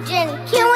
oxygen. Can we